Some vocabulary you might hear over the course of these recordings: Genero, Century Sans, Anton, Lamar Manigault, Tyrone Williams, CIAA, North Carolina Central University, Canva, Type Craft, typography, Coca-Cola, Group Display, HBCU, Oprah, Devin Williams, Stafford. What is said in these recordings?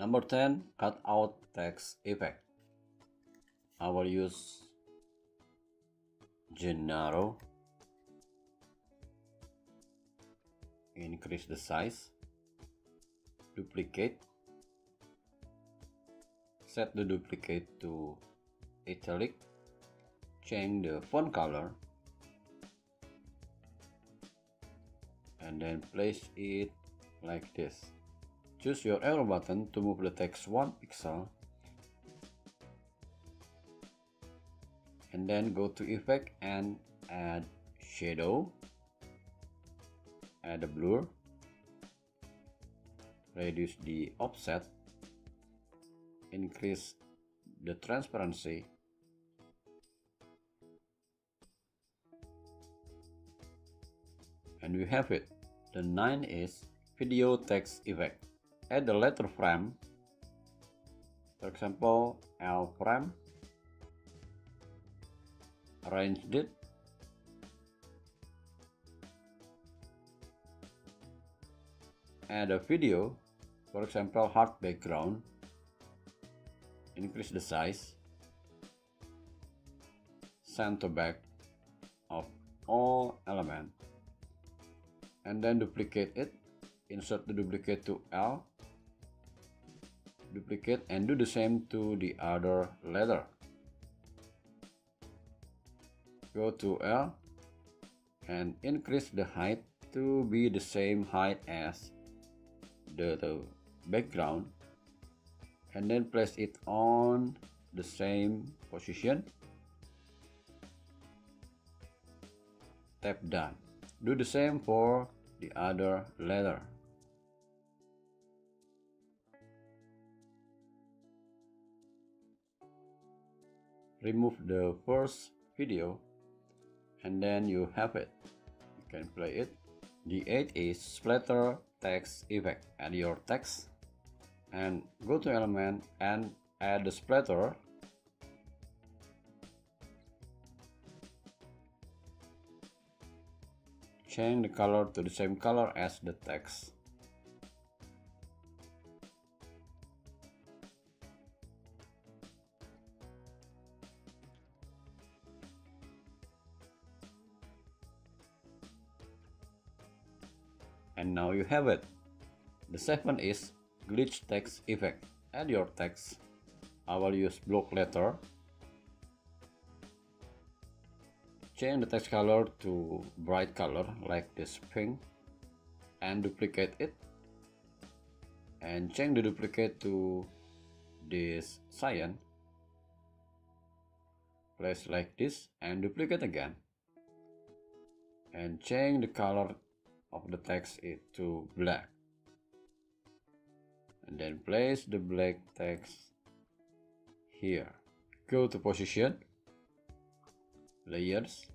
Number 10, cut out text effect. I will use Genero. Increase the size, duplicate, set the duplicate to italic, change the font color, and then place it like this. Choose your arrow button to move the text 1 pixel, and then go to effect and add shadow, add a blur, reduce the offset, increase the transparency, and we have it. The 9 is video text effect. Add the letter frame, for example L frame, arrange it, add a video, for example hard background, increase the size, center back of all elements, and then duplicate it. Insert the duplicate to L, duplicate, and do the same to the other letter. Go to L and increase the height to be the same height as the background, and then place it on the same position. Tap done. Do the same for the other letter. Remove the first video, and then you have it. You can play it. The 8 is splatter text effect. Add your text and go to element and add the splatter. Change the color to the same color as the text. And now you have it. The 7 is glitch text effect. Add your text. I will use block letter. Change the text color to bright color like this pink, and duplicate it. And change the duplicate to this cyan. Place like this and duplicate again. And change the color of the text to black, and then place the black text here. Go to position, layers,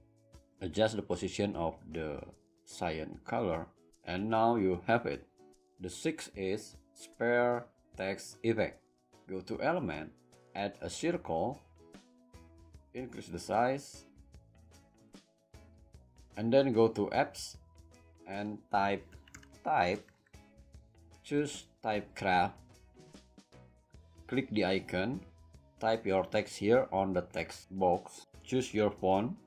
adjust the position of the cyan color, and now you have it. The 6 is spare text effect. Go to element, add a circle, increase the size, and then go to apps and type, choose Type Craft, click the icon, type your text here on the text box, choose your font,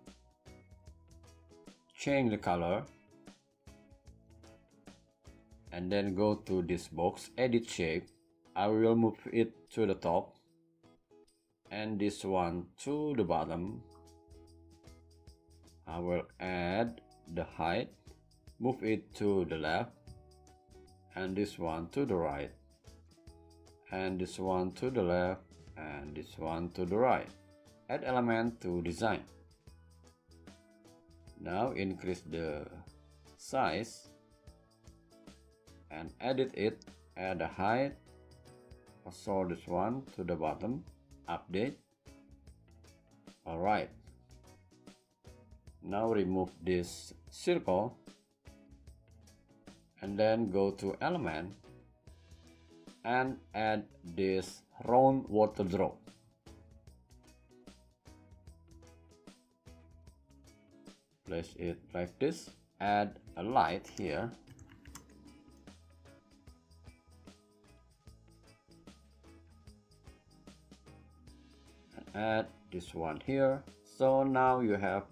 change the color, and then go to this box, edit shape. I will move it to the top and this one to the bottom. I will add the height, move it to the left, and this one to the right, and this one to the left, and this one to the right. Add element to design. Now increase the size and edit it, add a height, also this one to the bottom, update. Alright, now remove this circle, and then go to element and add this round water drop. Place it like this, add a light here, add this one here. So now you have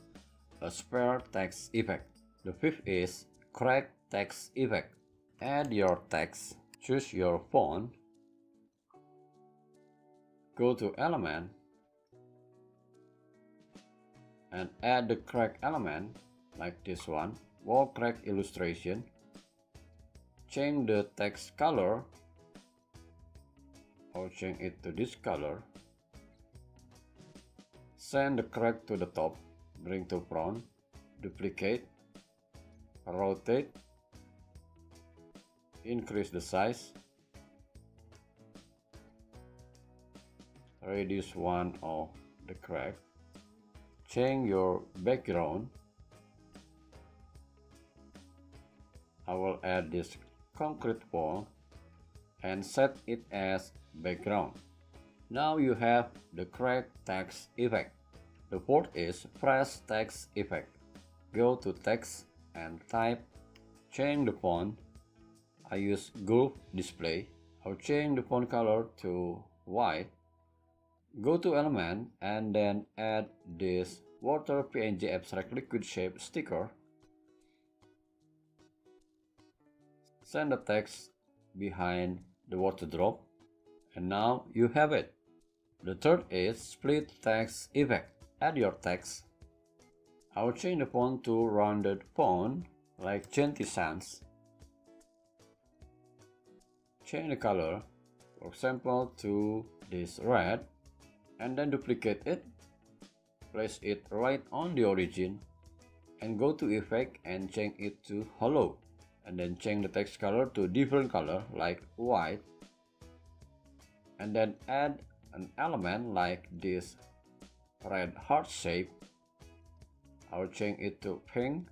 a square text effect. The fifth is crack text effect. Add your text, choose your font, go to element, and add the crack element like this one, wall crack illustration. Change the text color, or change it to this color. Send the crack to the top, bring to front, duplicate, rotate, increase the size, reduce one of the crack, change your background. I will add this concrete wall and set it as background. Now you have the crack text effect. The fourth is fresh text effect. Go to text and type, change the font. I use Group Display. I'll change the font color to white. Go to element and then add this water PNG abstract liquid shape sticker. Send the text behind the water drop, and now you have it. The third is split text effect. Add your text. I will change the font to rounded font like Century Sans. Change the color, for example to this red, and then duplicate it. Place it right on the origin and go to effect and change it to hollow. And then change the text color to different color like white, and then add an element like this red heart shape. I'll change it to pink.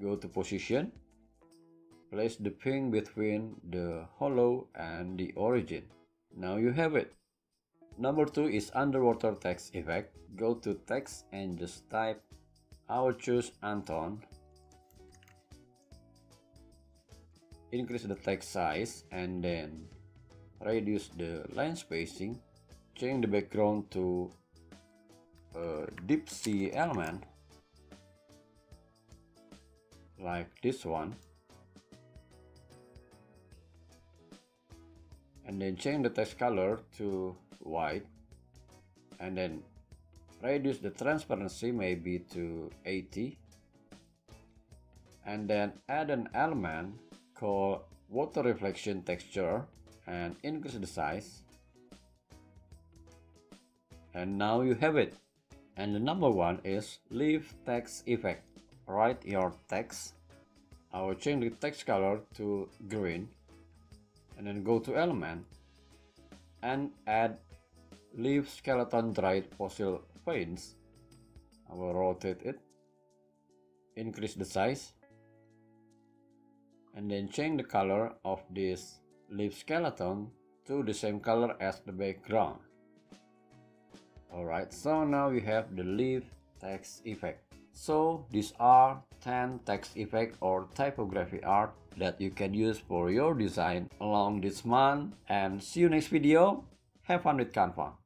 Go to position, place the pink between the hollow and the origin. Now you have it. Number 2 is underwater text effect. Go to text and just type. I will choose Anton. Increase the text size and then reduce the line spacing. Change the background to a deep sea element like this one, and then change the text color to white, and then reduce the transparency maybe to 80, and then add an element called water reflection texture and increase the size. And now you have it. And the number 1 is leaf text effect. Write your text. I will change the text color to green, and then go to element and add leaf skeleton dried fossil veins. I will rotate it, increase the size, and then change the color of this leaf skeleton to the same color as the background. Alright, so now you have the leaf text effect. So these are 10 text effects or typography art that you can use for your design along this month. And see you next video. Have fun with Canva.